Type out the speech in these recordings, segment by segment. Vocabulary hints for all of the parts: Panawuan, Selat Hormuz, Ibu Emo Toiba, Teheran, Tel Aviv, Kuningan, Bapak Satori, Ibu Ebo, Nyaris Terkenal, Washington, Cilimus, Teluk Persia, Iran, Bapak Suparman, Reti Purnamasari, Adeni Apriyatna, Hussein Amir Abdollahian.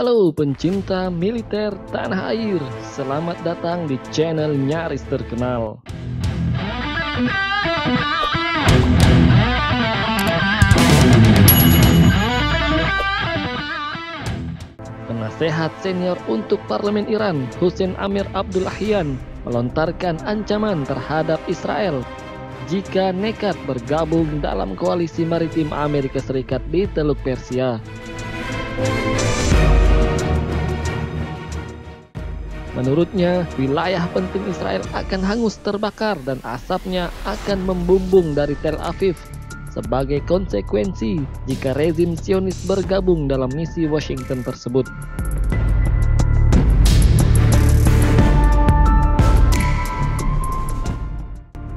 Halo pencinta militer tanah air, selamat datang di channel Nyaris Terkenal. Penasehat senior untuk Parlemen Iran, Hussein Amir Abdollahian, melontarkan ancaman terhadap Israel jika nekat bergabung dalam koalisi maritim Amerika Serikat di Teluk Persia. Menurutnya, wilayah penting Israel akan hangus terbakar dan asapnya akan membumbung dari Tel Aviv sebagai konsekuensi jika rezim Zionis bergabung dalam misi Washington tersebut.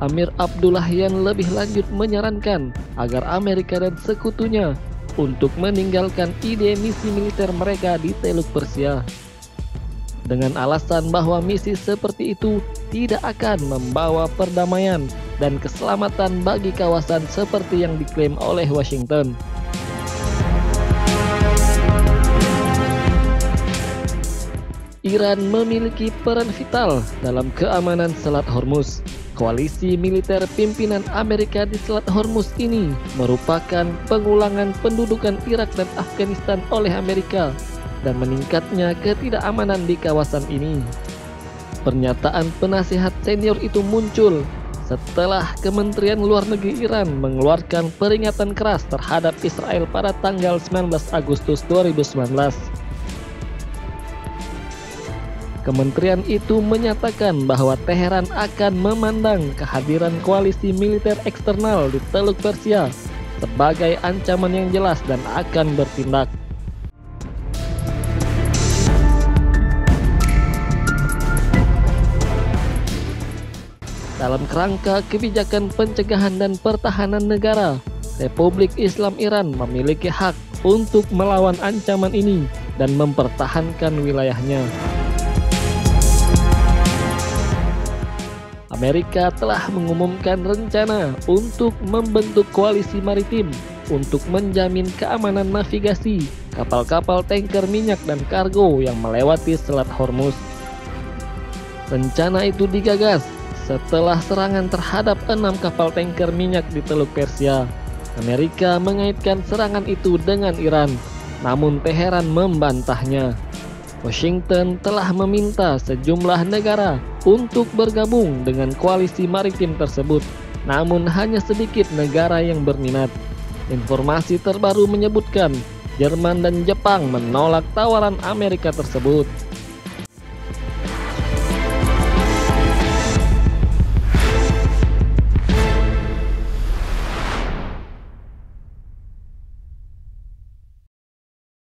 Amir Abdollahian lebih lanjut menyarankan agar Amerika dan sekutunya untuk meninggalkan ide misi militer mereka di Teluk Persia, dengan alasan bahwa misi seperti itu tidak akan membawa perdamaian dan keselamatan bagi kawasan seperti yang diklaim oleh Washington. Iran memiliki peran vital dalam keamanan Selat Hormuz. Koalisi militer pimpinan Amerika di Selat Hormuz ini merupakan pengulangan pendudukan Irak dan Afghanistan oleh Amerika dan meningkatnya ketidakamanan di kawasan ini. Pernyataan penasihat senior itu muncul setelah Kementerian Luar Negeri Iran mengeluarkan peringatan keras terhadap Israel pada tanggal 19 Agustus 2019. Kementerian itu menyatakan bahwa Teheran akan memandang kehadiran koalisi militer eksternal di Teluk Persia sebagai ancaman yang jelas dan akan bertindak. Dalam kerangka kebijakan pencegahan dan pertahanan negara, Republik Islam Iran memiliki hak untuk melawan ancaman ini dan mempertahankan wilayahnya. Amerika telah mengumumkan rencana untuk membentuk koalisi maritim untuk menjamin keamanan navigasi kapal-kapal tanker minyak dan kargo yang melewati Selat Hormuz. Rencana itu digagas setelah serangan terhadap 6 kapal tanker minyak di Teluk Persia. Amerika mengaitkan serangan itu dengan Iran, namun Teheran membantahnya. Washington telah meminta sejumlah negara untuk bergabung dengan koalisi maritim tersebut, namun hanya sedikit negara yang berminat. Informasi terbaru menyebutkan Jerman dan Jepang menolak tawaran Amerika tersebut.